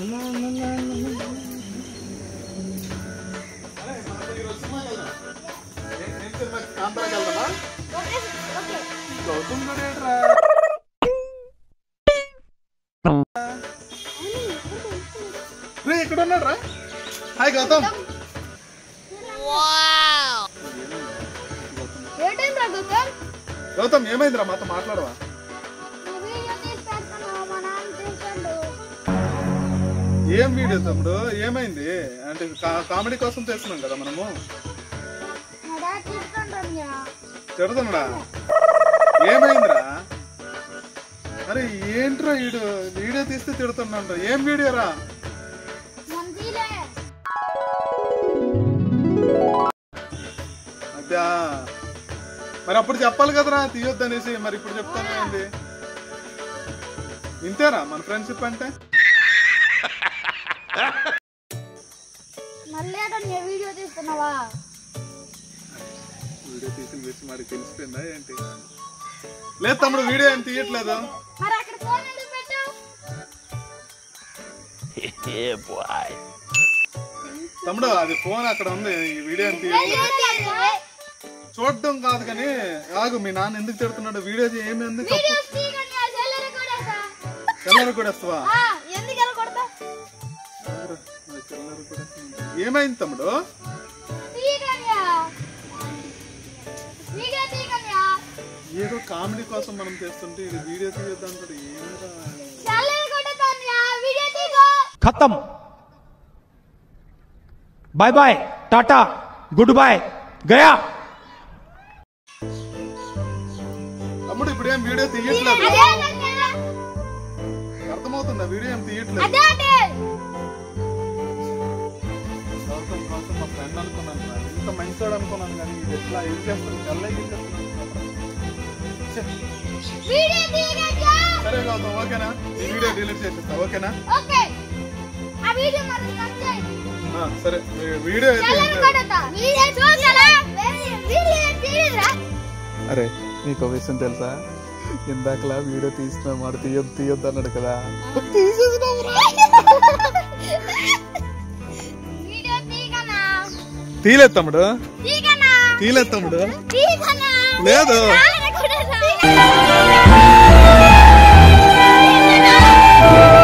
रे हाय गौतम गौतम ఏమైందిరా మాతో మాట్లాడవా ఏం వీడియో తమ్ముడు ఏమైంది అంటే కామెడీ కోసం చేస్తున్నాం కదా మనము చెడుతున్నాడా ఏమైందిరా అరే ఏంట్రా వీడు వీడియో తీస్తే తిడుతున్నాంరా ఏం వీడియోరా అబ్బా మరి అప్పుడు చెప్పాలి కదరా తీయొద్దనేసి మరి ఇప్పుడు చెప్తానే ఏంది ఇంతేరా మన ఫ్రెండ్షిప్ అంటే లేదు తమ్ముడు వీడియో ఏం తీయట్లేదు తమ్ముడు అది ఫోన్ అక్కడ ఉంది ఈ వీడియో ఏం తీయట్లేదు చూడడం కాదు కానీ ఆగు మీ నాన్న ఎందుకు తిడుతున్నాడు వీడియో ఏమి ఎందుకు కలర్ కూడా వస్తావా ఏమైంది తమ్ముడు ఏదో కామెడీ కోసం మనం చేస్తుంటే ఇది వీడియో తీయొద్దంటాడు ఏమరా खत्म bye bye tata goodbye गया తమ్ముడు ఇప్పుడు ఏం వీడియో తీయట్లేదు అర్థమవుతుందా వీడియో ఏం తీయట్లేదు అదే అంటే సౌతం కోసం మా ఫ్రెండ్ అనుకున్నాను ఇంత మంచివాడు అనుకున్నాను కానీ ఇది ఎట్లా ఏం చేస్తాను కళ్ళకి వీడియో తీయగా సరే గౌతమ్ ఓకేనా ఈ వీడియో డిలీట్ చేసేస్తా ఓకేనా ఓకే वीडियो मत करते हां सर वीडियो चैनल करता वीडियो చూడరా वीडियो తీయరా अरे నీకు విషయం తెలుసా ఇందాకలా వీడియో తీస్తున్నా మరి తీయొద్దు అన్నాడు కదా తీసేసావురా వీడియో తీయకనా తీయలేదు తమ్ముడు తీయకనా లేదు తీయకనా